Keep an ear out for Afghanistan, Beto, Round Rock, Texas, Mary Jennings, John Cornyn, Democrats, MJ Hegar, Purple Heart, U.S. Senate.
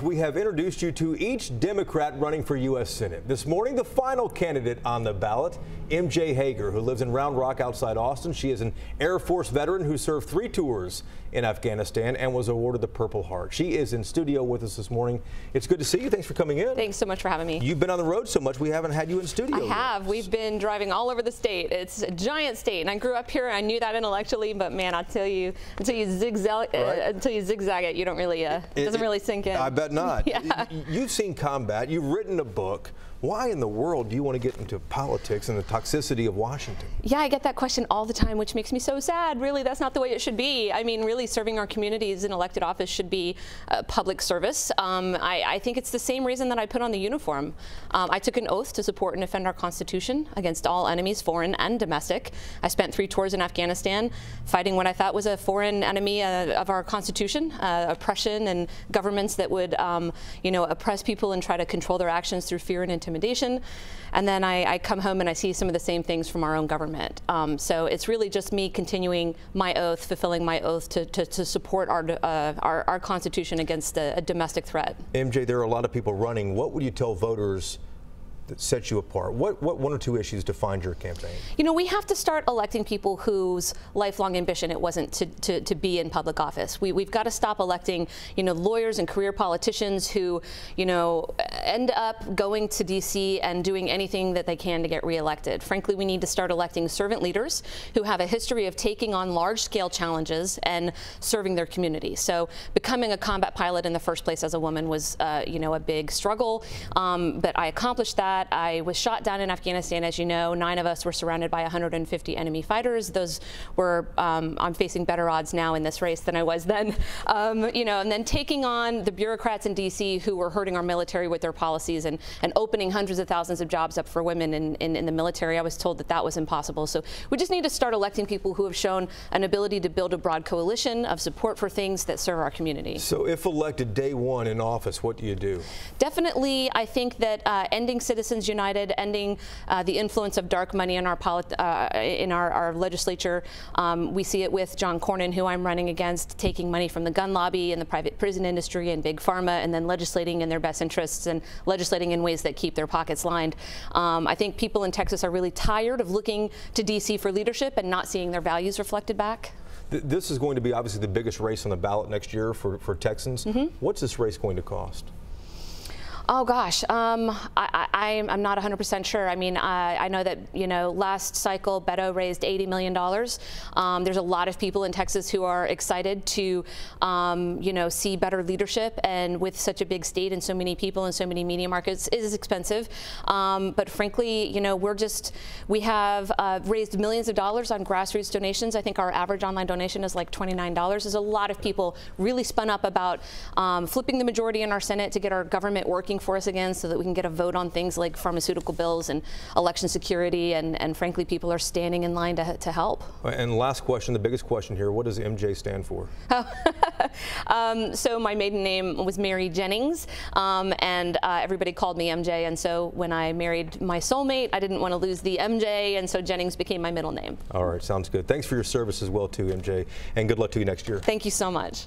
We have introduced you to each Democrat running for U.S. Senate. This morning, the final candidate on the ballot, MJ Hegar, who lives in Round Rock outside Austin. She is an Air Force veteran who served 3 tours in Afghanistan and was awarded the Purple Heart. She is in studio with us this morning. It's good to see you. Thanks for coming in. Thanks so much for having me. You've been on the road so much, we haven't had you in studio. I have. Yet. We've been driving all over the state. It's a giant state, and I grew up here, and I knew that intellectually, but man, I tell you, until you zigzag it, you don't really, it doesn't really sink in. I bet not. Yeah. You've seen combat. You've written a book. Why in the world do you want to get into politics and the toxicity of Washington? Yeah, I get that question all the time, which makes me so sad. Really, that's not the way it should be. I mean, really, serving our communities in elected office should be public service. I think it's the same reason that I put on the uniform. I took an oath to support and defend our Constitution against all enemies, foreign and domestic. I spent 3 tours in Afghanistan fighting what I thought was a foreign enemy of our Constitution, oppression and governments that would oppress people and try to control their actions through fear and intimidation. And then I come home and I see some of the same things from our own government. So it's really just me continuing my oath, fulfilling my oath to support our Constitution against a domestic threat. MJ, there are a lot of people running. What would you tell voters that sets you apart? What 1 or 2 issues defined your campaign? You know, we have to start electing people whose lifelong ambition it wasn't to be in public office. We've got to stop electing, you know, lawyers and career politicians who, you know, end up going to D.C. and doing anything that they can to get reelected. Frankly, we need to start electing servant leaders who have a history of taking on large-scale challenges and serving their community. So becoming a combat pilot in the first place as a woman was, you know, a big struggle, but I accomplished that. I was shot down in Afghanistan, as you know. 9 of us were surrounded by 150 enemy fighters. Those were, I'm facing better odds now in this race than I was then. You know, and then taking on the bureaucrats in D.C. who were hurting our military with their policies and opening hundreds of thousands of jobs up for women in the military. I was told that that was impossible. So we just need to start electing people who have shown an ability to build a broad coalition of support for things that serve our community. So if elected day 1 in office, what do you do? Definitely, I think that ending Citizens United, ending the influence of dark money in our legislature. We see it with John Cornyn, who I'm running against, taking money from the gun lobby and the private prison industry and big pharma, and then legislating in their best interests and legislating in ways that keep their pockets lined. I think people in Texas are really tired of looking to D.C. for leadership and not seeing their values reflected back. This is going to be obviously the biggest race on the ballot next year for Texans. Mm-hmm. What's this race going to cost? Oh gosh, I'm not 100% sure. I mean, I know that, you know, last cycle Beto raised $80 million. There's a lot of people in Texas who are excited to, you know, see better leadership. And with such a big state and so many people and so many media markets, it is expensive. But frankly, you know, we have raised millions of dollars on grassroots donations. I think our average online donation is like $29. There's a lot of people really spun up about flipping the majority in our Senate to get our government working for us again so that we can get a vote on things like pharmaceutical bills and election security, and frankly, people are standing in line to help. And last question, the biggest question here, what does MJ stand for? Oh. So my maiden name was Mary Jennings, and everybody called me MJ, and so when I married my soulmate, I didn't want to lose the MJ, and so Jennings became my middle name. All right, sounds good. Thanks for your service as well, too, MJ, and good luck to you next year. Thank you so much.